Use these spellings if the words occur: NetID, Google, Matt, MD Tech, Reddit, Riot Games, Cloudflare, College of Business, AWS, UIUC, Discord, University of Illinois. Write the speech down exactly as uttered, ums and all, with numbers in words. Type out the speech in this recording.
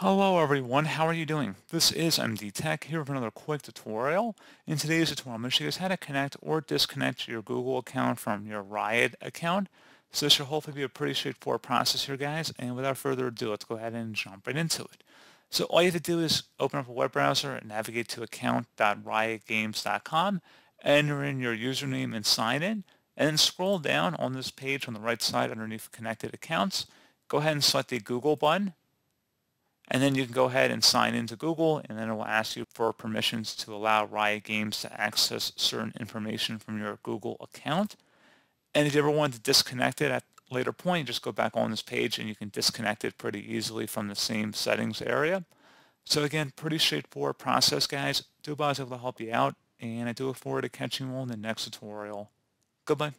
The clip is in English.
Hello everyone, how are you doing? This is M D Tech here with another quick tutorial. In today's tutorial, I'm going to show you guys how to connect or disconnect your Google account from your Riot account. So this should hopefully be a pretty straightforward process here, guys, and without further ado, let's go ahead and jump right into it. So all you have to do is open up a web browser and navigate to account dot riot games dot com, enter in your username and sign in, and then scroll down on this page on the right side underneath Connected Accounts. Go ahead and select the Google button, and then you can go ahead and sign into Google, and then it will ask you for permissions to allow Riot Games to access certain information from your Google account. And if you ever want to disconnect it at a later point, just go back on this page and you can disconnect it pretty easily from the same settings area. So again, pretty straightforward process, guys. Do I was able to help you out, and I do look forward to catching you all in the next tutorial. Goodbye.